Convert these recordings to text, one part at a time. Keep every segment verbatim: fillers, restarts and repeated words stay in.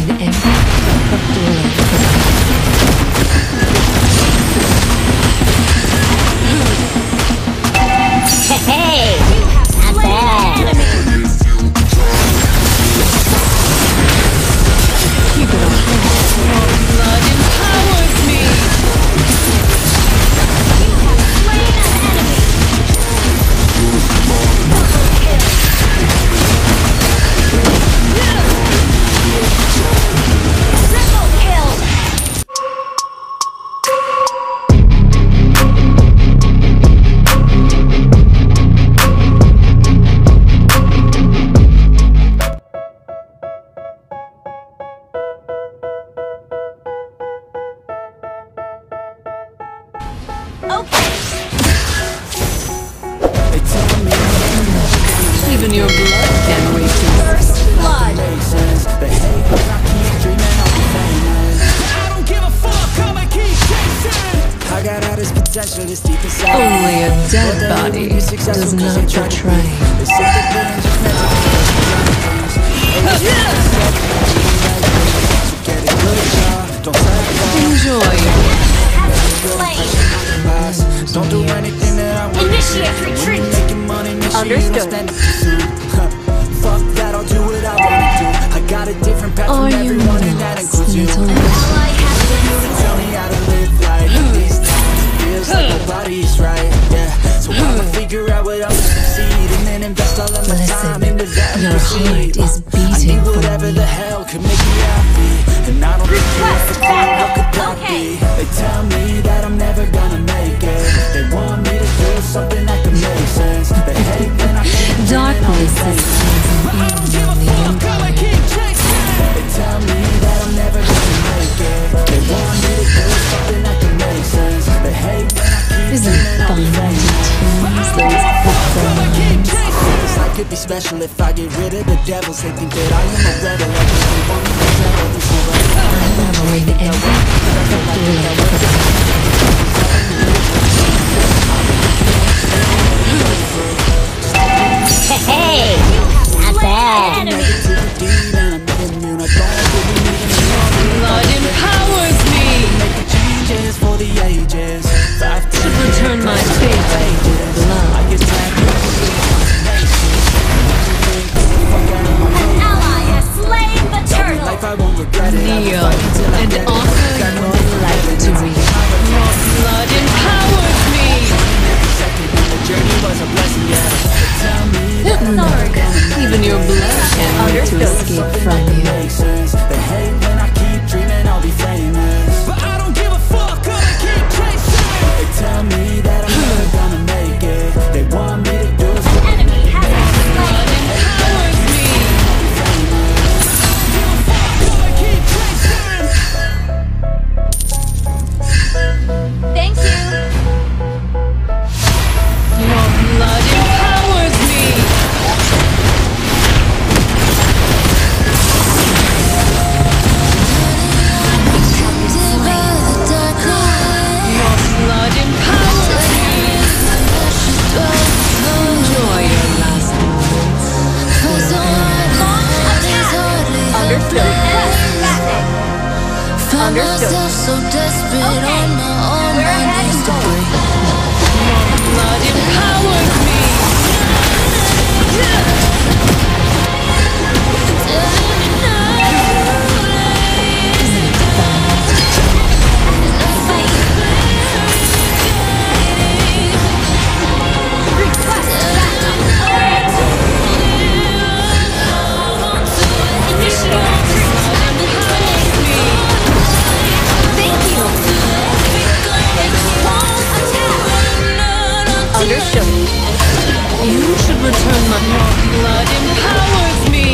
by the impact of the Hey! Not bad! Even your blood generation. First blood. I don't give a fuck, I'ma keep chasing. I got all this potential that's deep inside. Only a dead body does not betray. Enjoy. Don't do anything that I initiate retreat. Understood. Fuck that, I'll do what I wanna do. I got a different path from everyone, and that includes you. All I have to do is tell me how to live life. These times it feels like nobody's right, yeah. So I'ma figure out what I'm gonna succeed, and then invest all of my time into that. Your heart is beating. I need whatever the hell could make me happy, and I don't think you ever thought what could that be. They tell me that I'm never gonna make it. They want me to do something that can make sense. Darkness is chasing me. They tell me that I'm never gonna make it. They want me to do something that can make sense. They hate when I keep isn't fun to tease those performances. I could be special if I get rid of the devils. They think that I am a rebel. I just don't want me to settle this forever. I'm remembering the end. Hey, not bad. Blood empowers me. To return my faith with love. An ally has slain the turtle. Kneel and offer your life to me. Your blood empowers me. The journey was a blessing, yeah. Even your blood can't wait to escape from you. They hate when I keep dreaming I'll be famous, but I don't give a fuck, I keep chasing. They tell me that I'm never gonna make it. They want me to do something. Enemy has empowers me. I don't give a fuck, I keep chasing. Thank you. Your blood empowers me. Understood. Myself so desperate okay. On my own. Where am I going? Blood empowers me. You should return my blood empowers me.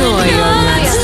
Enjoy your life.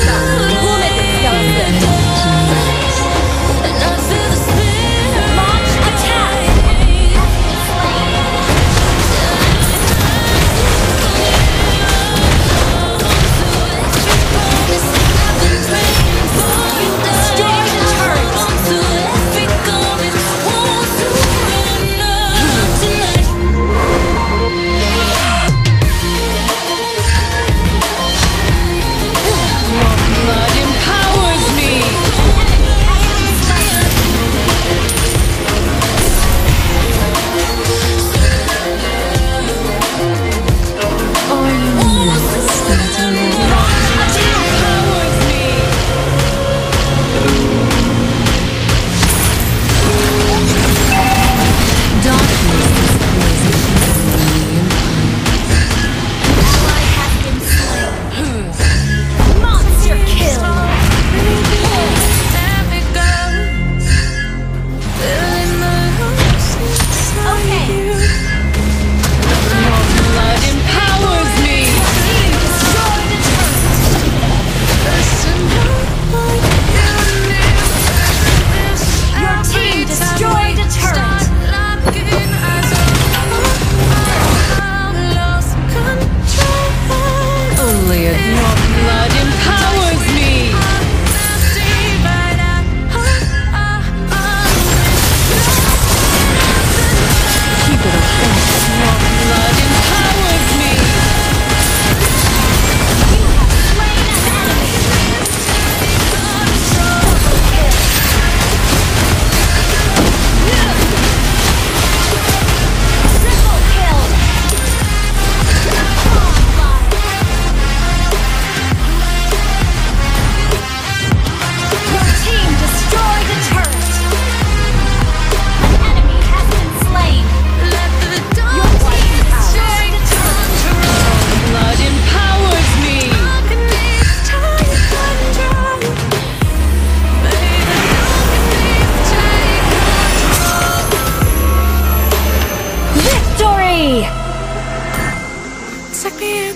Take me in